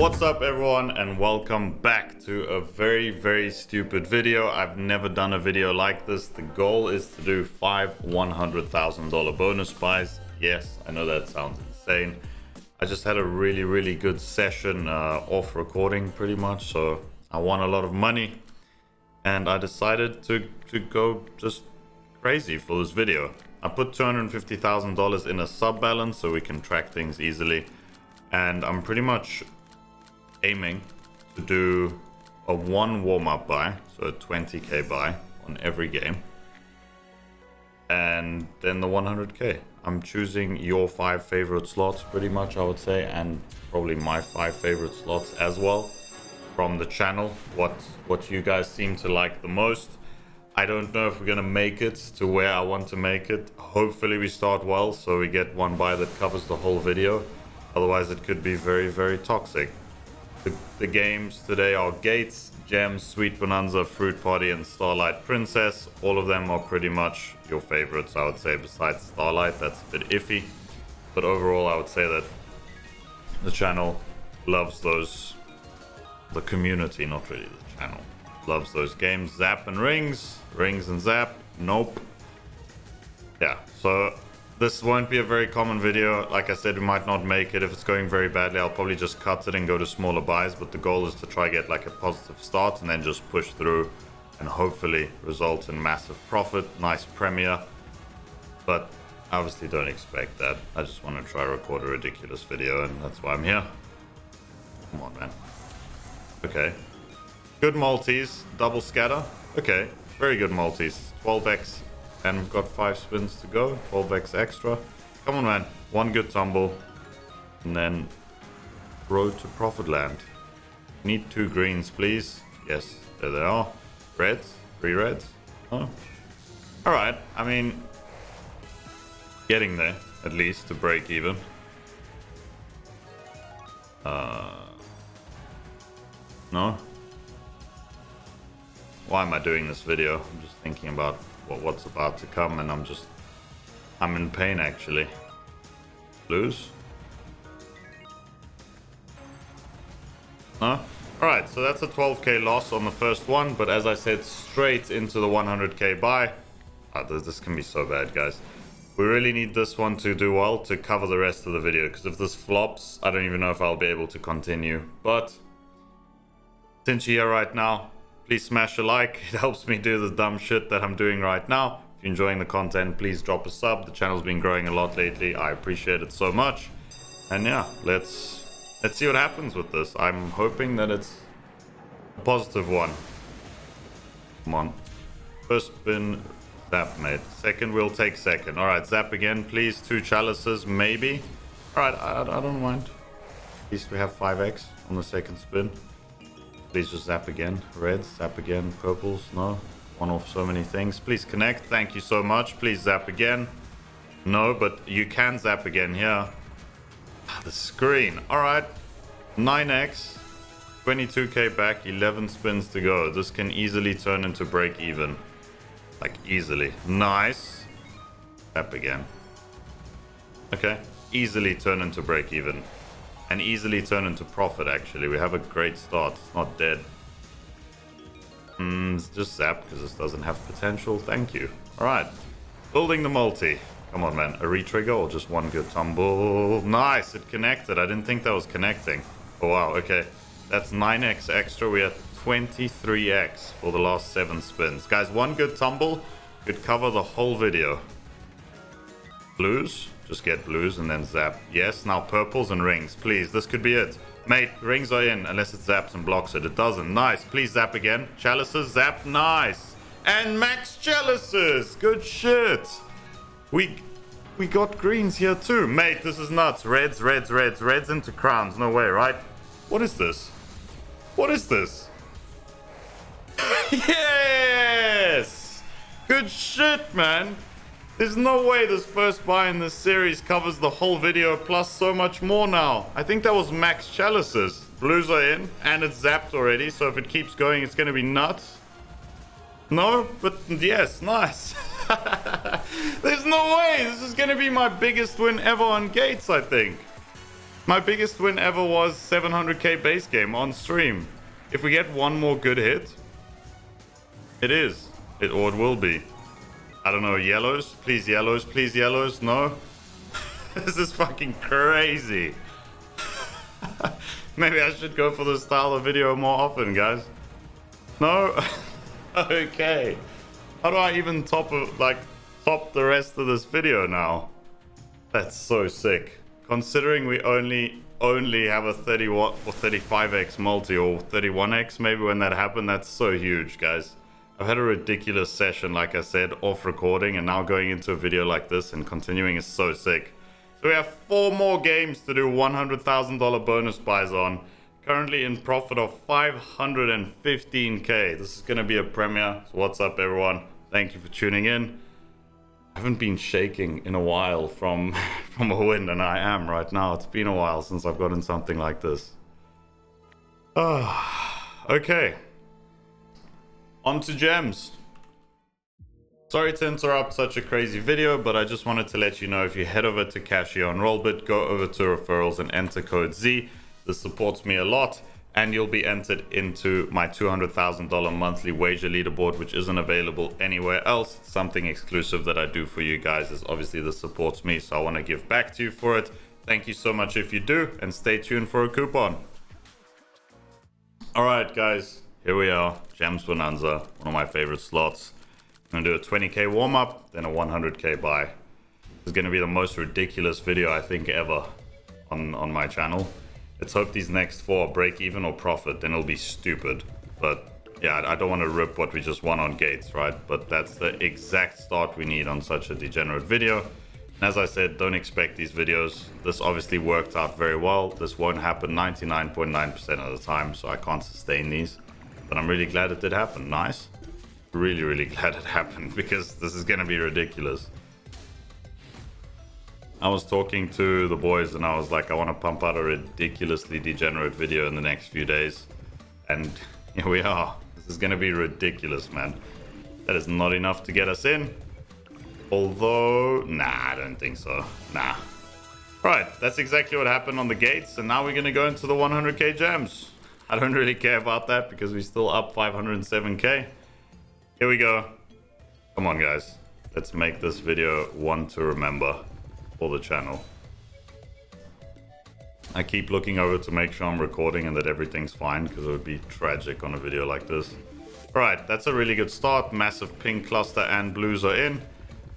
What's up everyone, and welcome back to a very stupid video. I've never done a video like this. The goal is to do 5 $100,000 bonus buys. Yes, I know that sounds insane. I just had a really good session off recording pretty much, so I won a lot of money and I decided to go just crazy for this video. I put $250,000 in a sub balance so we can track things easily, and I'm pretty much aiming to do a one warm-up buy, so a 20k buy on every game, and then the 100k. I'm choosing your 5 favorite slots pretty much, I would say, and probably my 5 favorite slots as well from the channel, what you guys seem to like the most. I don't know if we're gonna make it to where I want to make it. Hopefully we start well so we get one buy that covers the whole video, otherwise it could be very toxic. The games today are Gates, Gems, Sweet Bonanza, Fruit Party, and Starlight Princess. All of them are pretty much your favorites, I would say, besides Starlight. That's a bit iffy, but overall I would say that the channel loves those, the community, not really the channel, loves those games. Zap and Rings, Rings and Zap, nope. Yeah, so this won't be a very common video. Like I said, we might not make it. If it's going very badly, I'll probably just cut it and go to smaller buys, but the goal is to try get like a positive start and then just push through and hopefully result in massive profit, nice premiere. But obviously don't expect that. I just want to try record a ridiculous video, and that's why I'm here. Come on, man. Okay. Good multis, double scatter. Okay, very good multis, 12x. And we've got 5 spins to go, 12x extra. Come on, man. One good tumble. And then road to profit land. Need 2 greens, please. Yes, there they are. Reds, 3 reds. Oh. All right. I mean, getting there, at least, to break even. No? Why am I doing this video? I'm just thinking about what's about to come, and I'm in pain actually. Lose? No? Alright, so that's a 12k loss on the first one, but as I said, straight into the 100k buy. This can be so bad, guys. We really need this one to do well to cover the rest of the video, because if this flops, I don't even know if I'll be able to continue. But since you're here right now, please smash a like. It helps me do the dumb shit that I'm doing right now. If you're enjoying the content, please drop a sub. The channel's been growing a lot lately. I appreciate it so much. And yeah, let's see what happens with this. I'm hoping that it's a positive one. Come on. First spin, zap, mate. Second, we'll take second. All right, zap again, please. 2 chalices, maybe. All right, I don't mind. At least we have 5x on the second spin. Please just zap again. Reds, zap again. Purples, no. One off so many things. Please connect. Thank you so much. Please zap again. No, but you can zap again here. The screen. All right. 9x. 22k back. 11 spins to go. This can easily turn into break even. Like, easily. Nice. Zap again. Okay. Easily turn into break even. And easily turn into profit, actually. We have a great start. It's not dead. Just zap, because this doesn't have potential. Thank you. All right. Building the multi. Come on, man. A retrigger or just one good tumble? Nice. It connected. I didn't think that was connecting. Oh, wow. Okay. That's 9x extra. We have 23x for the last 7 spins. Guys, one good tumble could cover the whole video. Blues. Just get blues and then zap. Yes, now purples and rings, please. This could be it. Mate, rings are in, unless it zaps and blocks it. It doesn't. Nice. Please zap again. Chalices, zap. Nice. And max chalices. Good shit. We got greens here too. Mate, this is nuts. Reds, reds, reds, reds into crowns. No way, right? What is this? What is this? Yes! Good shit, man. There's no way this first buy in this series covers the whole video, plus so much more now. I think that was max chalices. Blues are in, and it's zapped already, so if it keeps going, it's going to be nuts. No? But yes, nice. There's no way. This is going to be my biggest win ever on Gates, I think. My biggest win ever was 700k base game on stream. If we get one more good hit, it is. It, or it will be. I don't know. Yellows? Please yellows. Please yellows. No. This is fucking crazy. Maybe I should go for this style of video more often, guys. No? Okay. How do I even top the rest of this video now? That's so sick. Considering we only have a 30 watt or 35x multi or 31x maybe when that happened, that's so huge, guys. I've had a ridiculous session, like I said, off recording, and now going into a video like this and continuing is so sick. So we have 4 more games to do $100,000 bonus buys on. Currently in profit of 515k. This is going to be a premiere. So what's up, everyone? Thank you for tuning in. I haven't been shaking in a while from a win, and I am right now. It's been a while since I've gotten something like this. Okay. On to Gems. Sorry to interrupt such a crazy video, but I just wanted to let you know, if you head over to Cashio and Rollbit, go over to referrals and enter code Z. This supports me a lot, and you'll be entered into my $200,000 monthly wager leaderboard, which isn't available anywhere else. It's something exclusive that I do for you guys, as obviously this supports me, so I want to give back to you for it. Thank you so much if you do, and stay tuned for a coupon. All right, guys, here we are. Gems Bonanza, one of my favorite slots. I'm going to do a 20k warm-up, then a 100k buy. It's going to be the most ridiculous video I think ever on my channel. Let's hope these next 4 break even or profit, then it'll be stupid. But yeah, I don't want to rip what we just won on Gates, right? But that's the exact start we need on such a degenerate video. And as I said, don't expect these videos. This obviously worked out very well. This won't happen 99.9% of the time, so I can't sustain these. But I'm really glad it did happen. Nice. Really, really glad it happened, because this is going to be ridiculous. I was talking to the boys and I was like, I want to pump out a ridiculously degenerate video in the next few days. And here we are. This is going to be ridiculous, man. That is not enough to get us in. Although, nah, I don't think so. Nah. Right, that's exactly what happened on the Gates. And now we're going to go into the 100k Gems. I don't really care about that because we're still up 507k. Here we go. Come on, guys. Let's make this video one to remember. The channel. I keep looking over to make sure I'm recording and that everything's fine, because it would be tragic on a video like this. All right, that's a really good start. Massive pink cluster and blues are in.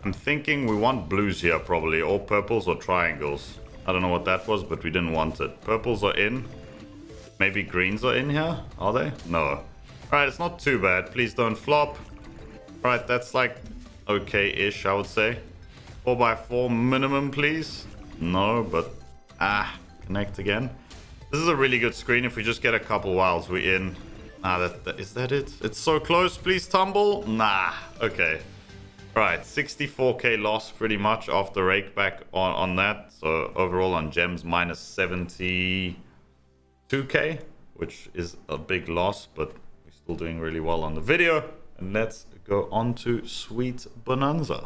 I'm thinking we want blues here probably, or purples or triangles. I don't know what that was, but we didn't want it. Purples are in. Maybe greens are in here. Are they? No. All right, it's not too bad. Please don't flop. All right, that's like okay-ish, I would say. 4x4 minimum, please. No, but connect again. This is a really good screen. If we just get a couple wilds, we're in. Is that it? It's so close. Please tumble. Nah. Okay. All right. 64k loss pretty much off the rake back on that. So overall on Gems minus 72k, which is a big loss, but we're still doing really well on the video. And let's go on to Sweet Bonanza.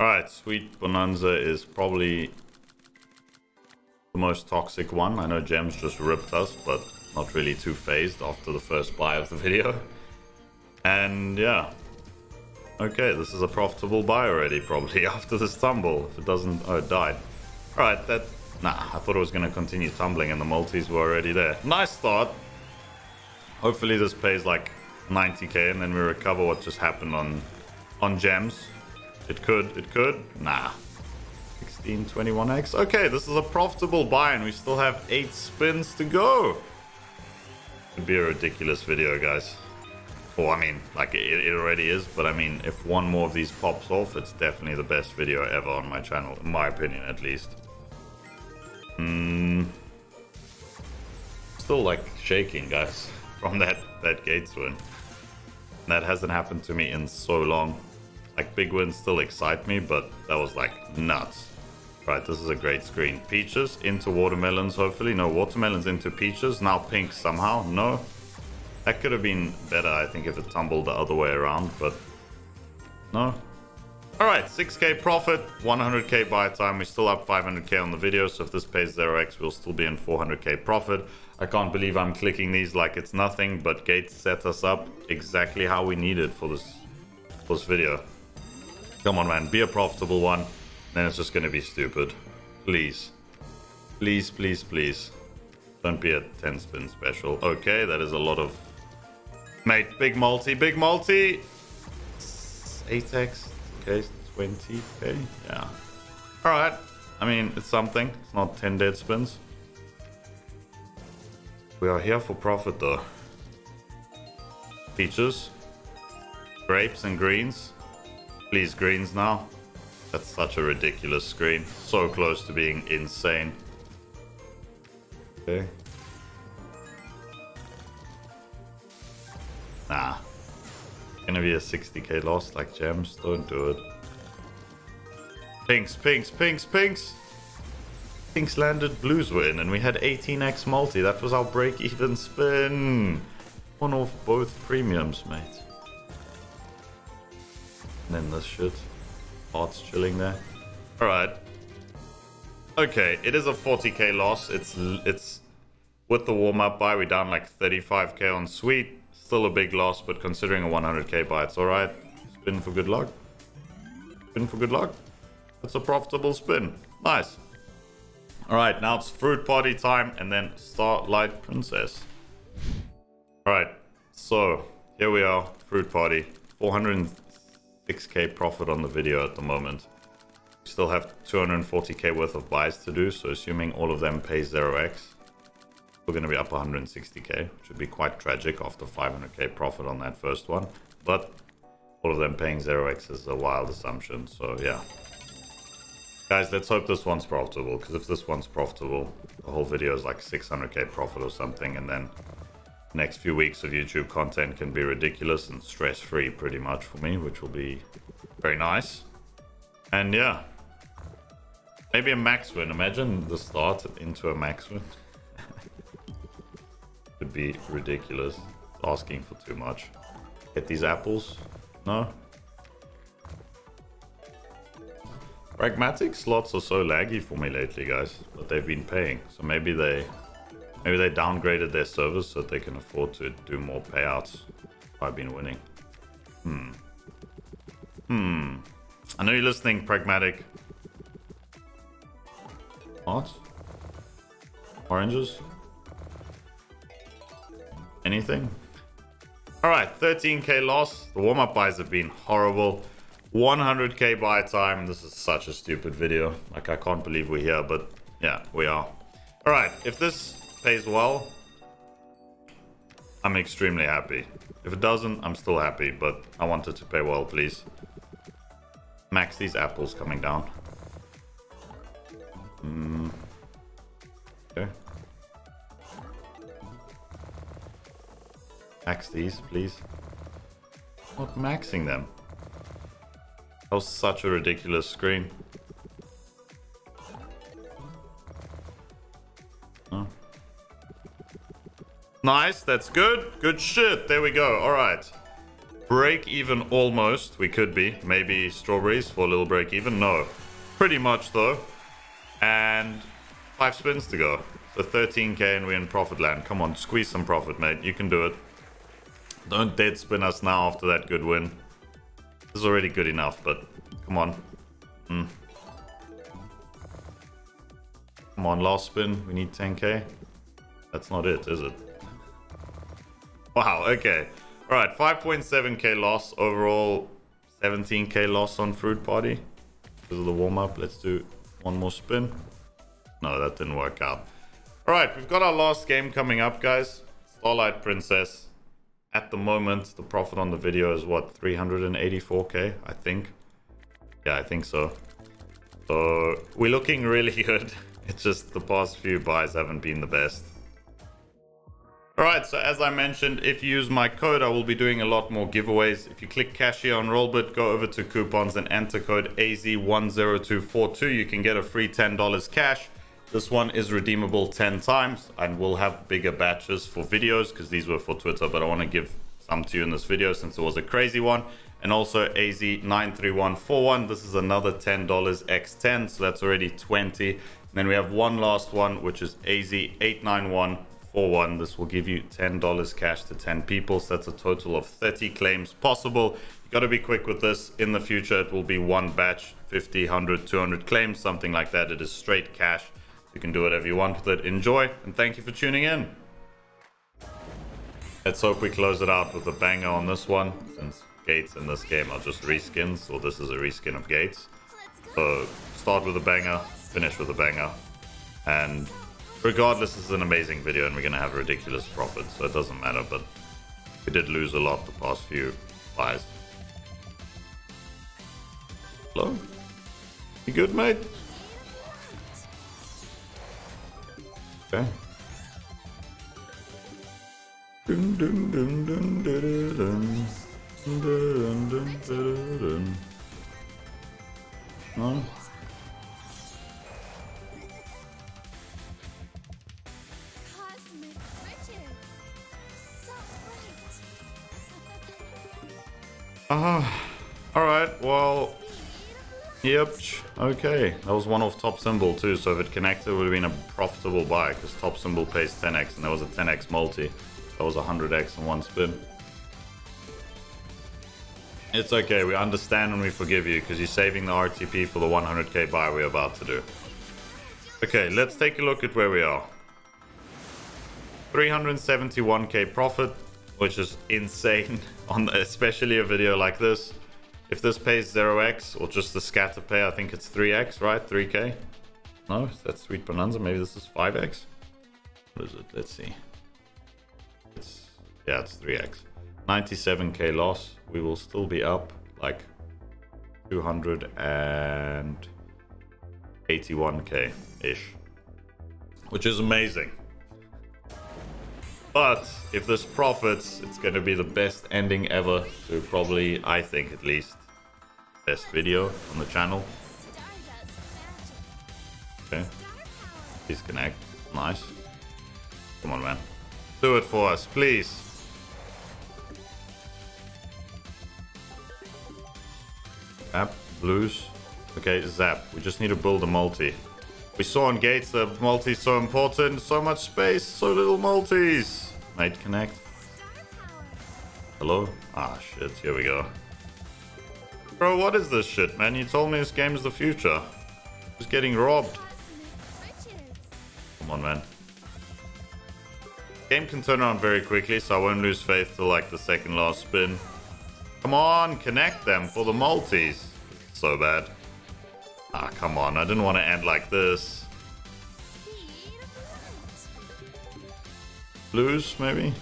Alright, Sweet Bonanza is probably the most toxic one. I know Gems just ripped us, but not really too phased after the first buy of the video. And yeah. Okay, this is a profitable buy already, probably, after this tumble. If it doesn't... Oh, it died. Alright, that... Nah, I thought it was going to continue tumbling and the multis were already there. Nice start. Hopefully this pays like 90k and then we recover what just happened on Gems. It could. Nah. 16, 21x. Okay, this is a profitable buy and we still have 8 spins to go. It'd be a ridiculous video, guys. Well, I mean, like, it already is. But, I mean, if one more of these pops off, it's definitely the best video ever on my channel. In my opinion, at least. Still, like, shaking, guys. From that Gates win. That hasn't happened to me in so long. Like, big wins still excite me, but that was like nuts. Right, this is a great screen. Peaches into watermelons, hopefully. No, watermelons into peaches. Now pink somehow. No. That could have been better, I think, if it tumbled the other way around, but no. All right, 6k profit, 100k buy time. We're still up 500k on the video, so if this pays 0x, we'll still be in 400k profit. I can't believe I'm clicking these like it's nothing, but Gates set us up exactly how we needed for this video. Come on, man, be a profitable one. Then it's just gonna be stupid. Please, please, please, please. Don't be a 10 spin special. Okay, that is a lot of... Mate, big multi, big multi. 8x, okay, 20k, yeah. All right, I mean, it's something. It's not 10 dead spins. We are here for profit though. Peaches, grapes and greens. Please, greens now. That's such a ridiculous screen. So close to being insane. Okay. Nah. Gonna be a 60k loss like Gems. Don't do it. Pinks, pinks, pinks, pinks. Pinks landed, blues were in, and we had 18x multi. That was our break-even spin. One off both premiums, mate. And then this shit. Hearts chilling there. All right. Okay, it is a 40k loss. It's with the warm-up buy, we're down like 35k on Sweet. Still a big loss, but considering a 100k buy, it's all right. Spin for good luck. Spin for good luck. That's a profitable spin. Nice. All right, now it's Fruit Party time, and then Starlight Princess. All right, so here we are, Fruit Party. 406k profit on the video at the moment. We still have 240k worth of buys to do, so assuming all of them pay 0x, we're going to be up 160k. Should be quite tragic after 500k profit on that first one, but all of them paying 0x is a wild assumption, so yeah. Guys, let's hope this one's profitable, because if this one's profitable, the whole video is like 600k profit or something, and then the next few weeks of YouTube content can be ridiculous and stress-free pretty much for me, which will be very nice. And yeah, maybe a max win. Imagine the start into a max win. Would be ridiculous. It's asking for too much. Get these apples. No. Pragmatic slots are so laggy for me lately, guys, but they've been paying. So maybe they downgraded their service so that they can afford to do more payouts. I've been winning. I know you're listening, Pragmatic. What? Oranges? Anything? All right, 13k loss. The warm-up buys have been horrible. 100k buy time. This is such a stupid video. Like, I can't believe we're here, but yeah, we are. All right, if this pays well, I'm extremely happy. If it doesn't, I'm still happy, but I want it to pay well, please. Max these apples coming down. Okay. Max these, please. Not maxing them. That was such a ridiculous screen. Oh. Nice, that's good. Good shit. There we go. All right. Break even almost. We could be. Maybe strawberries for a little break even. No. Pretty much though. And 5 spins to go. So 13k and we're in profit land. Come on, squeeze some profit, mate. You can do it. Don't dead spin us now after that good win. This is already good enough, but come on. Come on, last spin. We need 10k. That's not it, is it? Wow, okay. All right, 5.7k loss overall, 17k loss on Fruit Party because of the warm-up. Let's do one more spin. No, that didn't work out. All right, we've got our last game coming up, guys. Starlight Princess. At the moment, the profit on the video is what, 384k, I think. Yeah, I think so. So we're looking really good. It's just the past few buys haven't been the best. Alright, so as I mentioned, if you use my code, I will be doing a lot more giveaways. If you click Cashio on Rollbit, go over to coupons and enter code AZ10242. You can get a free $10 cash. This one is redeemable 10 times, and we'll have bigger batches for videos because these were for Twitter, but I want to give some to you in this video since it was a crazy one. and also AZ93141. This is another $10 × 10, so that's already 20. And then we have one last one, which is AZ89141. This will give you $10 cash to 10 people, so that's a total of 30 claims possible. You got to be quick with this. In the future, it will be one batch, 50, 100, 200 claims, something like that. It is straight cash. You can do whatever you want with it. Enjoy, and thank you for tuning in. Let's hope we close it out with a banger on this one, since Gates in this game are just reskins, so this is a reskin of Gates. So start with a banger, finish with a banger, and regardless, this is an amazing video and we're going to have ridiculous profits, so it doesn't matter, but we did lose a lot the past few buys. Hello? You good, mate? Okay. Huh? All right, well, yep, okay, that was one off top symbol too, so if it connected, it would have been a profitable buy, because top symbol pays 10x, and there was a 10x multi. That was 100x in one spin. It's okay, we understand and we forgive you, because you're saving the RTP for the 100k buy we're about to do. Okay, let's take a look at where we are. 371k profit, which is insane, on especially a video like this. If this pays 0x, or just the scatter pay, I think it's 3x, right? 3k? No, that's Sweet Bonanza. Maybe this is 5x? What is it? Let's see. Yeah, it's 3x. 97k loss. We will still be up like 281k ish, which is amazing. But if this profits, it's going to be the best ending ever to probably, I think at least, best video on the channel. Okay, please connect. Nice. Come on, man. Do it for us, please. Zap, blues. Okay, zap. We just need to build a multi. We saw on Gates the multi is so important. So much space, so little multis. Mate, connect. Hello? Ah, shit. Here we go. Bro, what is this shit, man? You told me this game is the future. Just getting robbed. Come on, man. Game can turn around very quickly, so I won't lose faith till like the second last spin. Come on, connect them for the multis. So bad. Ah, come on. I didn't want to end like this. Blues, maybe?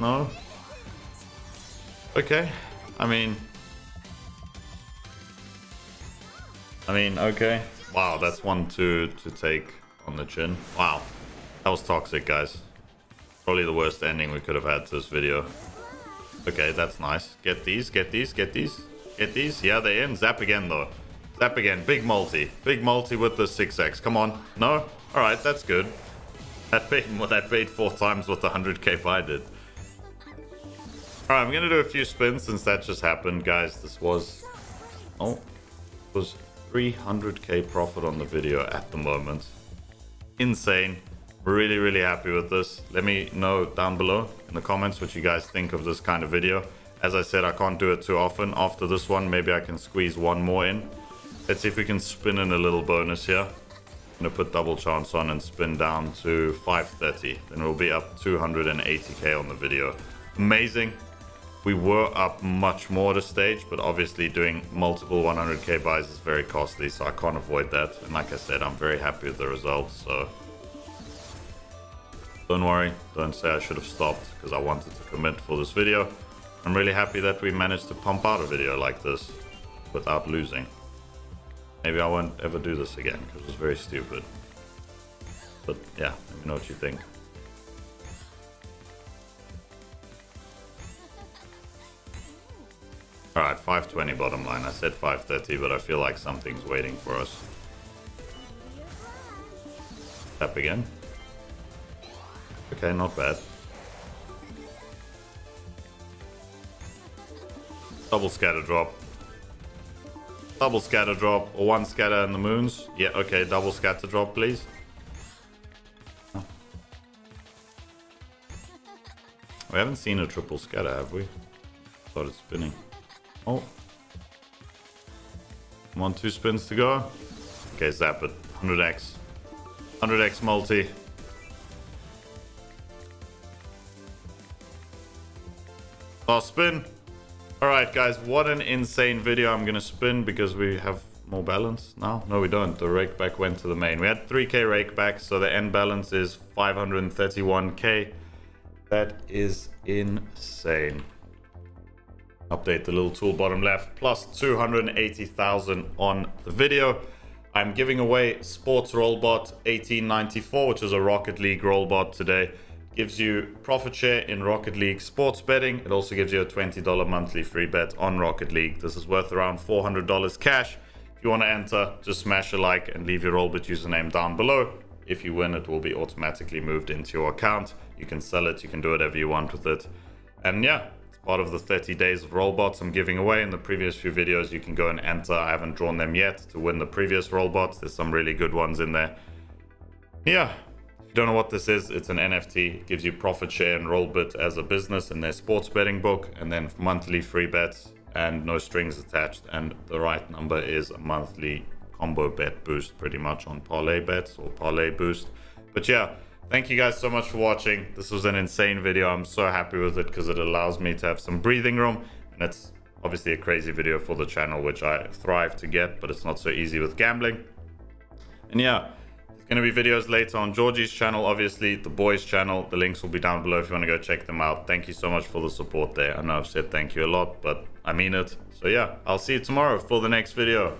No? Okay. I mean, okay. Wow, that's one to take on the chin. Wow. That was toxic, guys. Probably the worst ending we could have had to this video. Okay, that's nice. Get these, get these, get these, get these. Yeah, they're in. Zap again, though. Zap again. Big multi. Big multi with the 6x. Come on. No? Alright, that's good. That paid 4 times what the 100k buy did. Alright, I'm going to do a few spins since that just happened, guys. This was... oh. It was 300k profit on the video at the moment. Insane. Really, really happy with this. Let me know down below in the comments what you guys think of this kind of video. As I said, I can't do it too often. After this one, maybe I can squeeze one more in. Let's see if we can spin in a little bonus here. I'm going to put double chance on and spin down to 530. Then we'll be up 280k on the video. Amazing. We were up much more at a stage, but obviously doing multiple 100k buys is very costly, so I can't avoid that. And like I said, I'm very happy with the results, so... don't worry, don't say I should have stopped, because I wanted to commit for this video. I'm really happy that we managed to pump out a video like this without losing. Maybe I won't ever do this again, because it was very stupid. But yeah, let me know what you think. Alright, 520 bottom line. I said 530, but I feel like something's waiting for us. Tap again. Okay, not bad. Double scatter drop. Double scatter drop or one scatter and the moons. Yeah, okay, double scatter drop, please. We haven't seen a triple scatter, have we? Thought it's spinning. Oh. Come on, 2 spins to go. Okay, zap it. 100x. 100x multi. Last spin. Alright, guys, what an insane video. I'm gonna spin because we have more balance now. No, we don't. The rake back went to the main. We had 3k rake back, so the end balance is 531k. That is insane. Update the little tool bottom left. Plus 280,000 on the video. I'm giving away Sports Rollbot 1894, which is a Rocket League Rollbot today. Gives you profit share in Rocket League sports betting. It also gives you a $20 monthly free bet on Rocket League. This is worth around $400 cash. If you want to enter, just smash a like and leave your Rollbit username down below. If you win, it will be automatically moved into your account. You can sell it, you can do whatever you want with it. And yeah, it's part of the 30 days of Rollbots I'm giving away. In the previous few videos, you can go and enter. I haven't drawn them yet to win the previous Rollbots. There's some really good ones in there. Yeah, if you don't know what this is, it's an NFT. It gives you profit share and Rollbit as a business in their sports betting book, and then monthly free bets and no strings attached. And the right number is a monthly combo bet boost, pretty much, on parlay bets or parlay boost. But yeah, thank you guys so much for watching. This was an insane video. I'm so happy with it because it allows me to have some breathing room, and it's obviously a crazy video for the channel, which I thrive to get, but it's not so easy with gambling. And yeah, there's gonna be videos later on Georgie's channel, obviously the boys' channel. The links will be down below if you want to go check them out. Thank you so much for the support there. I know I've said thank you a lot, but I mean it. So yeah, I'll see you tomorrow for the next video.